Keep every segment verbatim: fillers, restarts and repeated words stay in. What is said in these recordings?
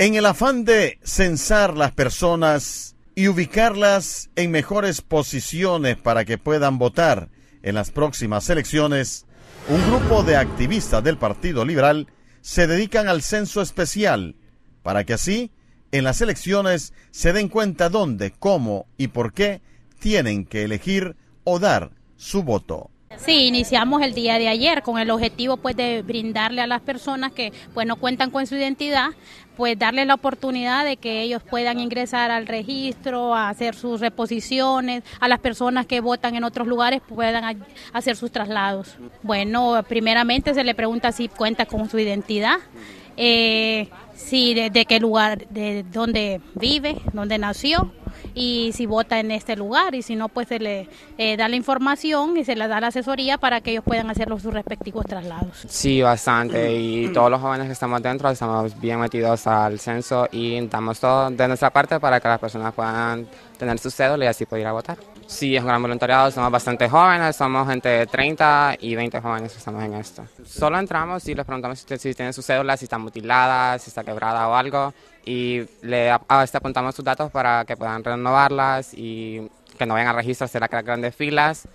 En el afán de censar las personas y ubicarlas en mejores posiciones para que puedan votar en las próximas elecciones, un grupo de activistas del Partido Liberal se dedican al censo especial, para que así, en las elecciones, se den cuenta dónde, cómo y por qué tienen que elegir o dar su voto. Sí, iniciamos el día de ayer con el objetivo pues de brindarle a las personas que pues no cuentan con su identidad, pues darle la oportunidad de que ellos puedan ingresar al registro, a hacer sus reposiciones, a las personas que votan en otros lugares puedan hacer sus traslados. Bueno, primeramente se le pregunta si cuenta con su identidad, eh, si de, de qué lugar, de dónde vive, dónde nació, y si vota en este lugar, y si no, pues se le eh, da la información y se le da la asesoría para que ellos puedan hacer los, sus respectivos traslados. Sí, bastante, y todos los jóvenes que estamos dentro estamos bien metidos al censo y damos todo de nuestra parte para que las personas puedan tener su cédula y así poder ir a votar. Sí, es un gran voluntariado, somos bastante jóvenes, somos gente de treinta y veinte jóvenes que estamos en esto. Solo entramos y les preguntamos si, si tienen su cédula, si está mutilada, si está quebrada o algo, y le a este apuntamos sus datos para que puedan renovarlas y que no vayan a registro, se la crean grandes filas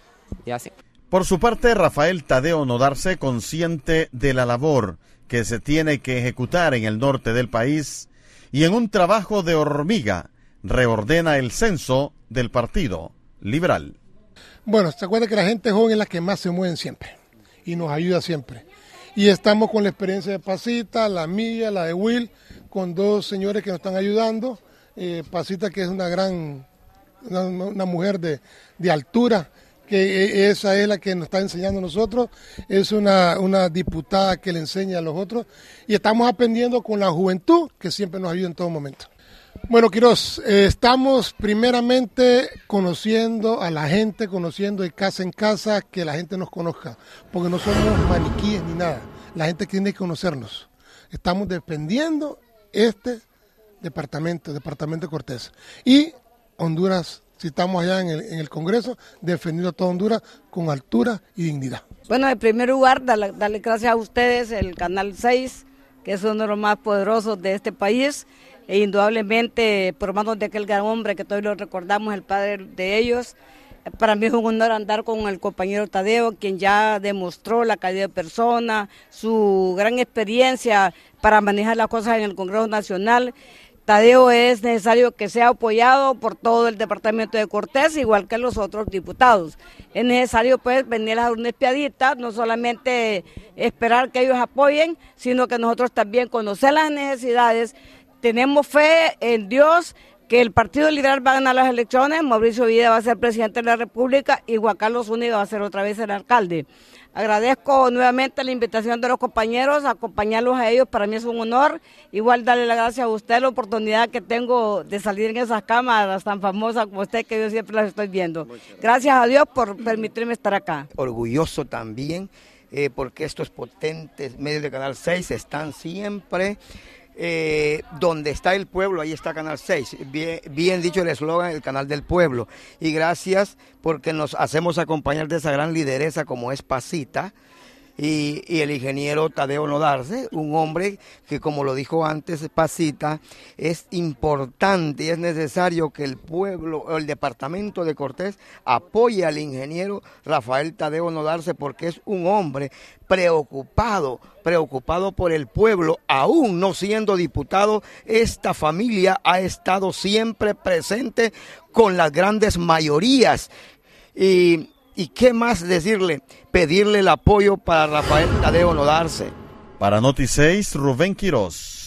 y así. Por su parte, Rafael Tadeo Nodarse, consciente de la labor que se tiene que ejecutar en el norte del país y en un trabajo de hormiga, reordena el censo del partido liberal. Bueno, se acuerda que la gente joven es la que más se mueven siempre y nos ayuda siempre. Y estamos con la experiencia de Pasita, la mía, la de Will, con dos señores que nos están ayudando. Eh, Pasita, que es una gran, una, una mujer de, de altura, que esa es la que nos está enseñando a nosotros, es una, una diputada que le enseña a los otros. Y estamos aprendiendo con la juventud, que siempre nos ayuda en todo momento. Bueno, Quiroz, eh, estamos primeramente conociendo a la gente, conociendo de casa en casa, que la gente nos conozca, porque no somos maniquíes ni nada, la gente tiene que conocernos. Estamos defendiendo este departamento, departamento de Cortés, y Honduras, si estamos allá en el, en el Congreso, defendiendo a toda Honduras con altura y dignidad. Bueno, en primer lugar, darle, darle gracias a ustedes, el Canal seis, que es uno de los más poderosos de este país, e indudablemente por manos de aquel gran hombre que todos lo recordamos, el padre de ellos. Para mí es un honor andar con el compañero Tadeo, quien ya demostró la calidad de persona, su gran experiencia para manejar las cosas en el Congreso Nacional. Tadeo es necesario que sea apoyado por todo el departamento de Cortés, igual que los otros diputados. Es necesario pues venir a dar una espiadita, no solamente esperar que ellos apoyen, sino que nosotros también conocer las necesidades. Tenemos fe en Dios que el Partido Liberal va a ganar las elecciones, Mauricio Vida va a ser presidente de la República y Juan Carlos Unido va a ser otra vez el alcalde. Agradezco nuevamente la invitación de los compañeros, acompañarlos a ellos, para mí es un honor. Igual darle las gracias a usted la oportunidad que tengo de salir en esas cámaras tan famosas como usted, que yo siempre las estoy viendo. Gracias a Dios por permitirme estar acá. Orgulloso también eh, porque estos potentes medios de Canal seis están siempre... Eh, donde está el pueblo, ahí está Canal seis, bien, bien dicho el eslogan, el canal del pueblo, y gracias porque nos hacemos acompañar de esa gran lideresa como es Pasita y, y el ingeniero Tadeo Nodarse, un hombre que, como lo dijo antes Pasita, es importante y es necesario que el pueblo, el departamento de Cortés apoye al ingeniero Rafael Tadeo Nodarse, porque es un hombre preocupado, preocupado por el pueblo. Aún no siendo diputado, esta familia ha estado siempre presente con las grandes mayorías. Y, y qué más decirle, pedirle el apoyo para Rafael Tadeo Nodarse. Para Noti seis, Rubén Quiroz.